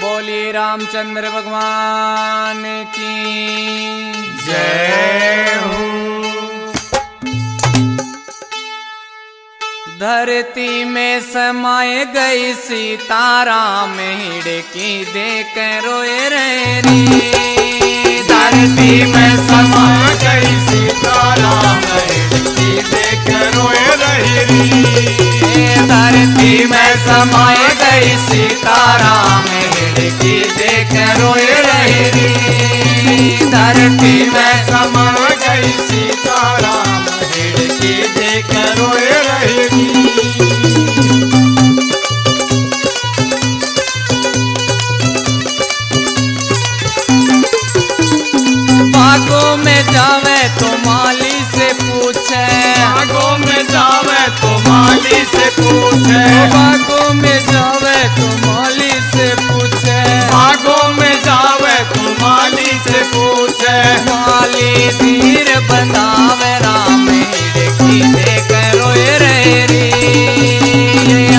बोलिए रामचंद्र भगवान की जय हो। धरती में समाये गई सीता राम हिड़की देख रोए रहे री। धरती में समाये गई सीता राम हिड़की देख रोए रहे री। धरती में समाये गई सीता राम हिड़की देख रोए रहे री। धरती में समाये गई सीता राम हिड़की देख रोए रहे री। बागों में जावे तो माली से पूछे। बागों में जावे तो माली से पूछे। बागों में जावे तो माली से पूछे। बागों में जावे तो माली से पूछे। माली धीर बतावे राम हिड़की देख रोए रहे रे।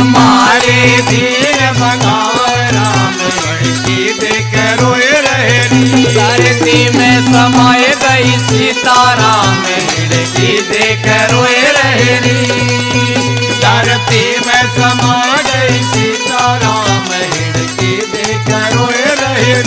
माली धीर बतावे राम हिड़की देख रोए रहे रे। धरती में समाये गई सीता राम हिड़की देख रोए रहे रे। धरती में समा गई सीता राम हिड़की देख रोए रहे रे।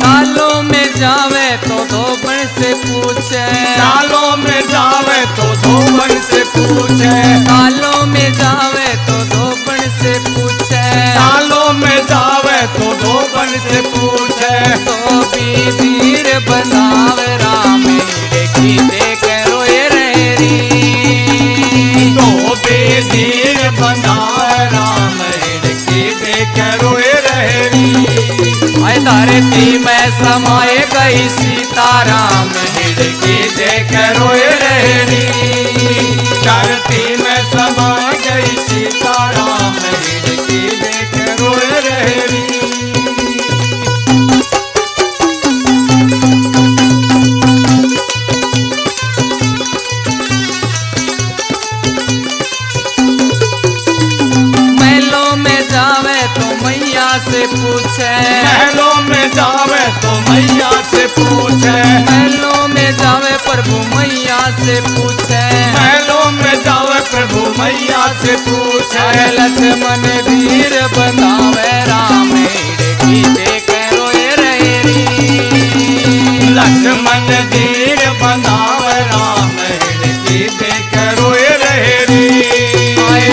तालों में जावे तो धोबन से पूछे। तालों में जावे तो धोबन से पूछे। तालों में जावे तो धोबन से पूछे। तो बीर बतावे राम हिड़की देख रोए रहे री। तो बीर बतावे राम हिड़की देख रोए रहे री। धरती में समाये गई सीता राम हिड़की देख रोए रहे री। धरती में समा गई सीता राम हिड़की देख रोए रहे री। महलों में जावे तो मैया से पूछे। महलों में जावे तो मैया से पूछे। महलों में जावे प्रभु मैया से पूछे। महलों में जावे प्रभु मैया से पूछे। लक्ष्मण धीर बतावे राम हिड़की देख रोए रहे री। लक्ष्मण धीर बतावे राम हिड़की देख रोए रहे री।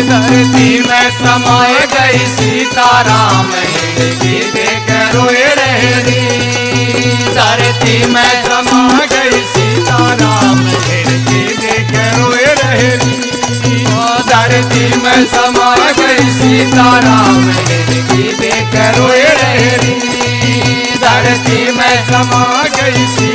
धरती में समाये गई सीता राम हिड़की देख रोए रहे री। धरती में समा गई सीता राम हिड़की देख रोए रहे री। धरती में समा गई सीता राम हिड़की देख रोए रहे री। धरती में समा गई।